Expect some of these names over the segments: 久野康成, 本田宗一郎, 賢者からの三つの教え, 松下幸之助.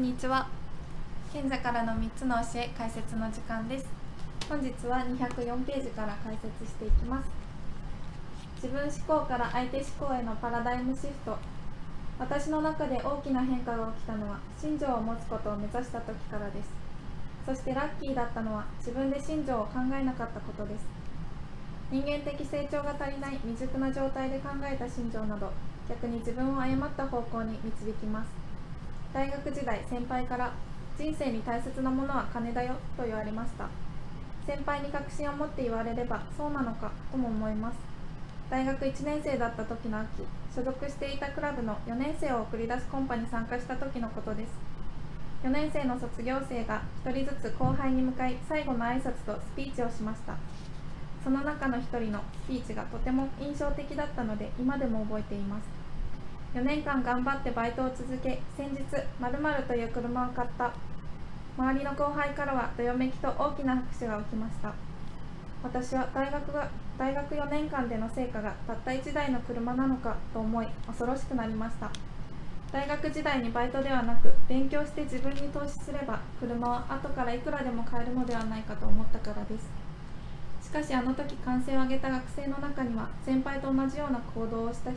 こんにちは。賢者からの3つの教え解説の時間です。本日は204ページから解説していきます。自分思考から相手思考へのパラダイムシフト。私の中で大きな変化が起きたのは、信条を持つことを目指した時からです。そしてラッキーだったのは、自分で信条を考えなかったことです。人間的成長が足りない未熟な状態で考えた信条など、逆に自分を誤った方向に導きます。大学時代、先輩から人生に大切なものは金だよと言われました。先輩に確信を持って言われればそうなのかとも思います。大学1年生だった時の秋、所属していたクラブの4年生を送り出すコンパに参加した時のことです。4年生の卒業生が1人ずつ後輩に向かい、最後の挨拶とスピーチをしました。その中の1人のスピーチがとても印象的だったので、今でも覚えています。4年間頑張ってバイトを続け、先日○○という車を買った。周りの後輩からはどよめきと大きな拍手が起きました。私は大学4年間での成果がたった1台の車なのかと思い、恐ろしくなりました。大学時代にバイトではなく、勉強して自分に投資すれば、車は後からいくらでも買えるのではないかと思ったからです。しかしあの時歓声を上げた学生の中には、先輩と同じような行動をした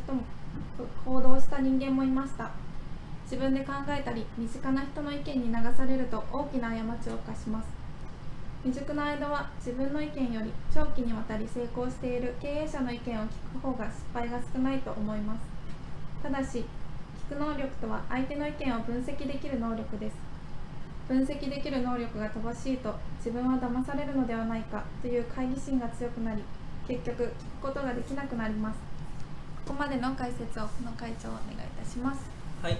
人間もいました。自分で考えたり、身近な人の意見に流されると大きな過ちを犯します。未熟な間は自分の意見より長期にわたり成功している経営者の意見を聞く方が失敗が少ないと思います。ただし、聞く能力とは相手の意見を分析できる能力です。分析できる能力が乏しいと、自分は騙されるのではないかという懐疑心が強くなり、結局聞くことができなくなります。ここまでの解説をこの会長お願いいたします。はい。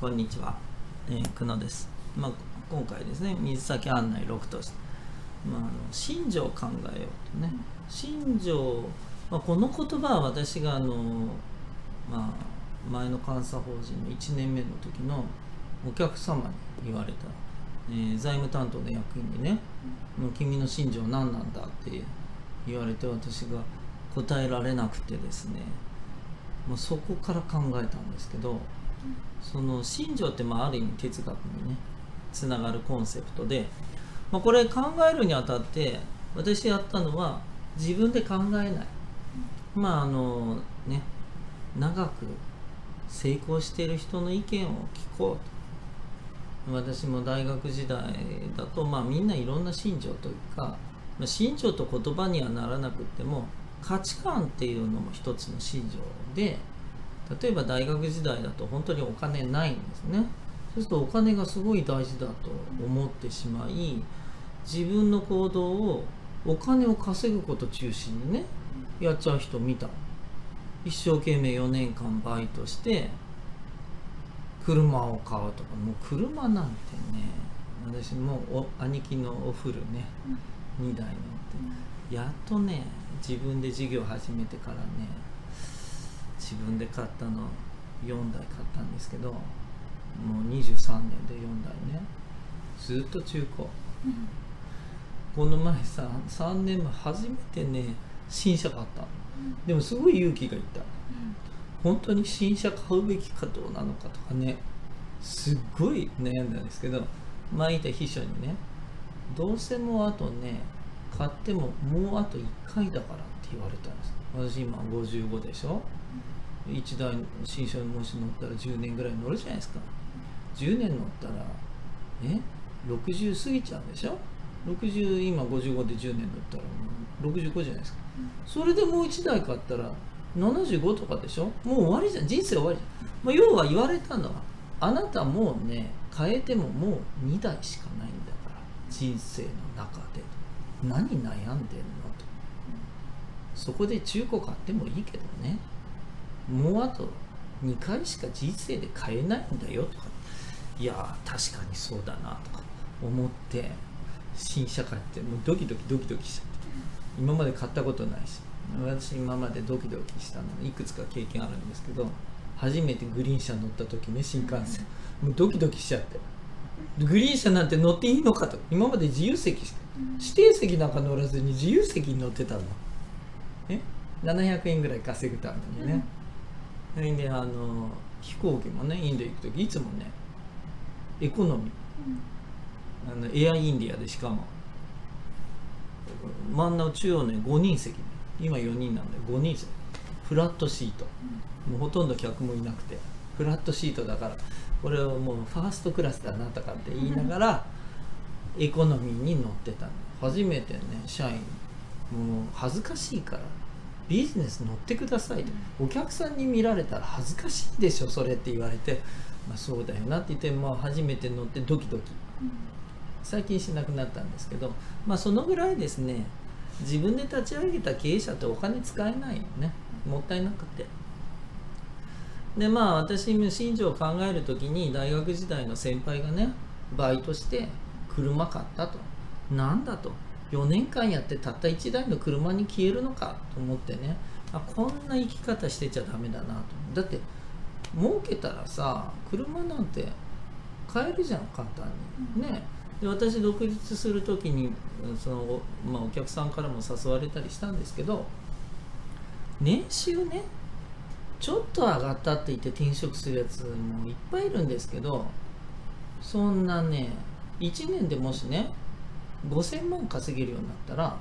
こんにちは、久野です。今回ですね、水先案内6として、信条を考えようとね。信条、この言葉は私が前の監査法人の1年目の時のお客様に言われた、財務担当の役員にね、君の信条何なんだって言われて、私が答えられなくてですね、そこから考えたんですけど、その信条ってある意味哲学にねつながるコンセプトで、これ考えるにあたって私やったのは、自分で考えない、長く成功している人の意見を聞こうと。私も大学時代だと、みんないろんな信条というか、信条と言葉にはならなくても、価値観っていうのも一つの信条で、例えば大学時代だと本当にお金ないんですね。そうするとお金がすごい大事だと思ってしまい、自分の行動をお金を稼ぐこと中心にねやっちゃう人見た。一生懸命4年間バイトして車を買うとか、もう車なんてね、私も兄貴のお古ね、2台乗ってやっとね、自分で事業始めてからね、自分で買ったの4台買ったんですけど、もう23年で4台ね、ずっと中古、この前さ、3年前初めてね新車買ったの。でもすごい勇気がいった、本当に新車買うべきかどうなのかとかね、すっごい悩んだんですけど、前いた秘書にね、どうせもうあとね、買ってももうあと1回だからって言われたんです。私今55でしょ、1台新車にもし乗ったら10年ぐらい乗るじゃないですか。10年乗ったら60過ぎちゃうでしょ。60、今55で10年乗ったらもう65じゃないですか。それでもう1台買ったら75とかでしょ。もう終わりじゃん、人生終わりじゃん。要は言われたのは、あなたもうね、変えてももう2台しかないんだ、人生の中で何悩んでんのと。そこで中古買ってもいいけどね、もうあと2回しか人生で買えないんだよとか、いや確かにそうだなとか思って、新車買ってもうドキドキしちゃって、今まで買ったことないし、私今までドキドキしたのいくつか経験あるんですけど、初めてグリーン車乗った時ね、新幹線、もうドキドキしちゃって、グリーン車なんて乗っていいのかと。今まで自由席して、指定席なんか乗らずに自由席に乗ってたの。700円ぐらい稼ぐためにね、で飛行機もねインド行く時いつもねエコノミー、うん、エアインディアでしかも真ん中中央ね5人席、今4人なんだよ5人席フラットシート、もうほとんど客もいなくてフラットシートだからこれはもうファーストクラスだなとかって言いながら、うん、エコノミーに乗ってたの。初めてね社員もう恥ずかしいからビジネス乗ってくださいと、お客さんに見られたら恥ずかしいでしょそれって言われて、まあ、そうだよなって言って、まあ、初めて乗ってドキドキ、最近しなくなったんですけど、まあ、そのぐらいですね自分で立ち上げた経営者ってお金使えないよね、もったいなくて。でまあ私無心情を考える時に大学時代の先輩がねバイトして車買ったと、なんだと4年間やってたった1台の車に消えるのかと思ってね、あこんな生き方してちゃダメだなと。だって儲けたらさ車なんて買えるじゃん簡単にね。で私独立する時にその、まあ、お客さんからも誘われたりしたんですけど、年収ねちょっと上がったって言って転職するやつもいっぱいいるんですけど、そんなね1年でもしね5000万稼げるようになったら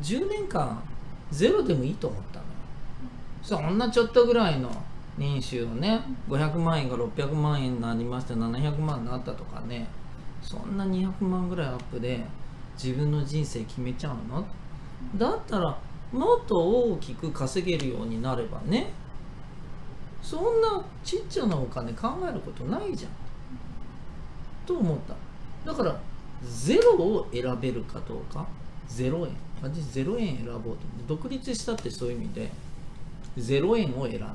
10年間ゼロでもいいと思ったのよ。そんなちょっとぐらいの年収をね500万円が600万円になりまして700万になったとかね、そんな200万ぐらいアップで自分の人生決めちゃうのだったらもっと大きく稼げるようになればね、そんなちっちゃなお金考えることないじゃんと思った。だからゼロを選べるかどうか、0円私0円選ぼうと思って独立したってそういう意味で0円を選んだ。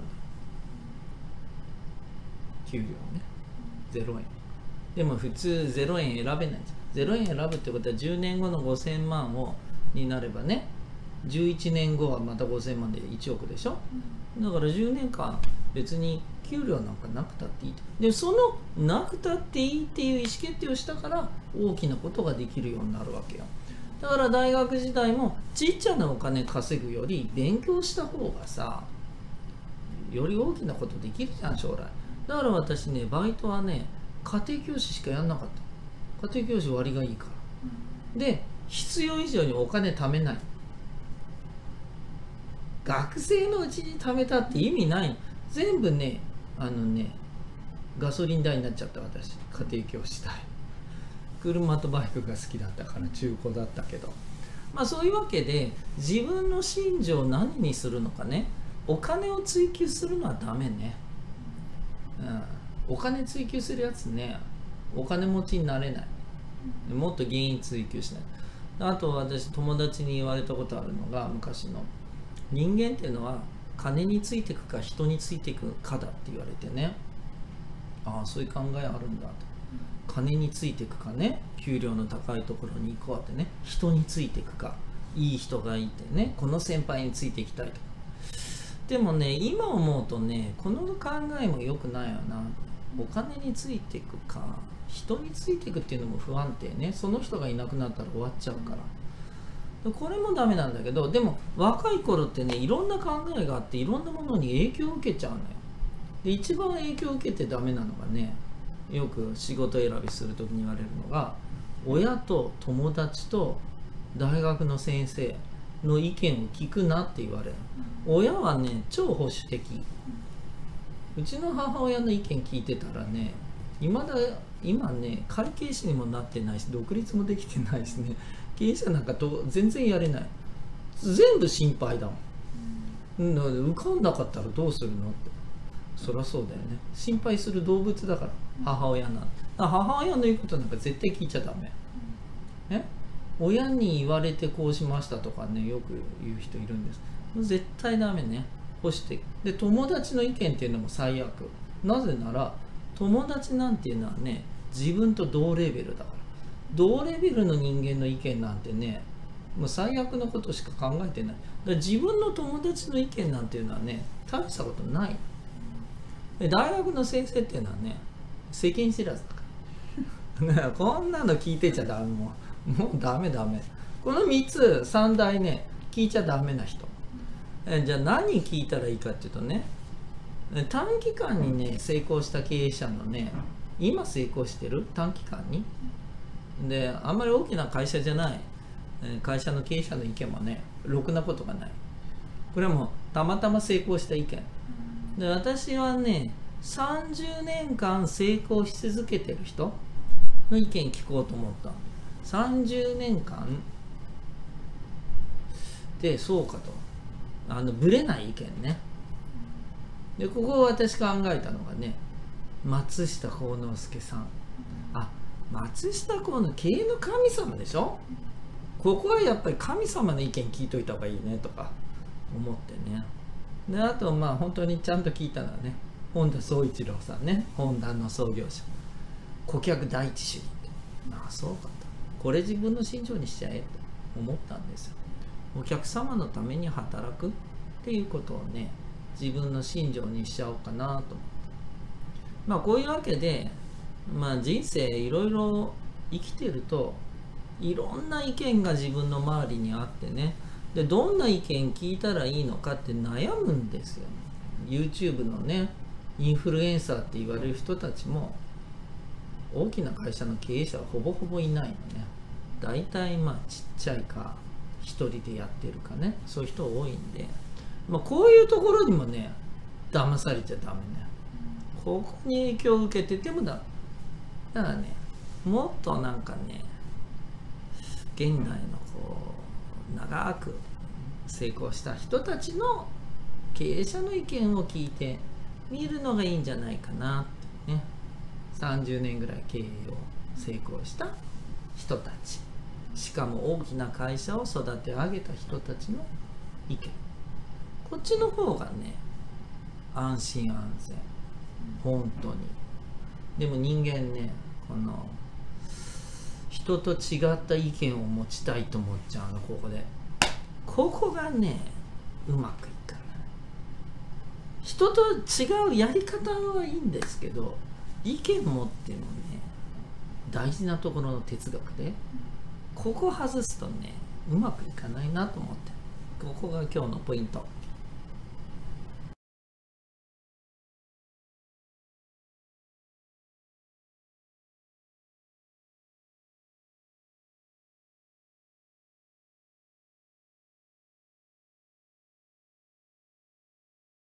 給料ね0円でも普通0円選べないじゃん。0円選ぶってことは10年後の5000万をになればね11年後はまた5000万で1億でしょ、だから10年間別に給料なんかなくたっていいと。でそのなくたっていいっていう意思決定をしたから大きなことができるようになるわけよ。だから大学時代もちっちゃなお金稼ぐより勉強した方がさより大きなことできるじゃん将来。だから私ねバイトはね家庭教師しかやんなかった。家庭教師割がいいからで必要以上にお金貯めない、学生のうちに貯めたって意味ない。全部ねガソリン代になっちゃった。私家庭教師代車とバイクが好きだったから中古だったけど、まあそういうわけで自分の信条を何にするのかね、お金を追求するのはダメね、うん、お金追求するやつねお金持ちになれない、もっと原因追求しない。あと私友達に言われたことあるのが昔の人間っていうのは金についていくか人についていくかだって言われてね、ああそういう考えあるんだと。金についていくかね給料の高いところに行こうってね、人についていくかいい人がいてねこの先輩についていきたいとか。でもね今思うとねこの考えも良くないよな。お金についていくか人についていくっていうのも不安定ね、その人がいなくなったら終わっちゃうから、これもダメなんだけど、でも若い頃ってねいろんな考えがあっていろんなものに影響を受けちゃうのよ。で一番影響を受けてダメなのがねよく仕事選びする時に言われるのが親と友達と大学の先生の意見を聞くなって言われる。親はね超保守的、うちの母親の意見聞いてたらね今ね会計士にもなってないし独立もできてないしね経営者なんかと全然やれない、全部心配だもん、うん、受かんなかったらどうするのって。そりゃそうだよね心配する動物だから母親なんて、母親の言うことなんか絶対聞いちゃダメ、ね、親に言われてこうしましたとかねよく言う人いるんです。絶対ダメね保守的で、友達の意見っていうのも最悪。なぜなら友達なんていうのはね自分と同レベルだから、同レベルの人間の意見なんてねもう最悪のことしか考えてない。だから自分の友達の意見なんていうのはね大したことない。で大学の先生っていうのはね世間知らずだからこんなの聞いてちゃダメ、もうダメダメ、この3つ3大ね聞いちゃダメな人。じゃあ何聞いたらいいかっていうとね短期間にね成功した経営者のね、今成功してる短期間にで、あんまり大きな会社じゃない会社の経営者の意見もねろくなことがない。これはもうたまたま成功した意見で、私はね30年間成功し続けてる人の意見聞こうと思った。30年間でそうかと、ぶれない意見ね。でここを私考えたのがね、松下幸之助さん。あ、松下幸の経営の神様でしょ。ここはやっぱり神様の意見聞いといた方がいいねとか思ってね。であとまあ本当にちゃんと聞いたのはね、本田宗一郎さんね、本田の創業者、顧客第一主義って、ああそうかと、これ自分の信条にしちゃえと思ったんですよ。お客様のために働くっていうことをね自分の信条にしちゃおうかなと思って。まあこういうわけで、まあ、人生いろいろ生きてるといろんな意見が自分の周りにあってね、でどんな意見聞いたらいいのかって悩むんですよ。 YouTube のねインフルエンサーって言われる人たちも大きな会社の経営者はほぼほぼいないのね。だいたいまあちっちゃいか一人でやってるかね、そういう人多いんで、まあ、こういうところにもね騙されちゃダメね。ここに影響を受けててもだからね、もっとなんかね現代のこう長く成功した人たちの経営者の意見を聞いてみるのがいいんじゃないかなってね。30年ぐらい経営を成功した人たち、しかも大きな会社を育て上げた人たちの意見、こっちの方がね安心安全、本当に。でも人間ね、この人と違った意見を持ちたいと思っちゃうの。ここでここがねうまくいかない。人と違うやり方はいいんですけど、意見持ってもね大事なところの哲学でここ外すとねうまくいかないなと思って、ここが今日のポイント。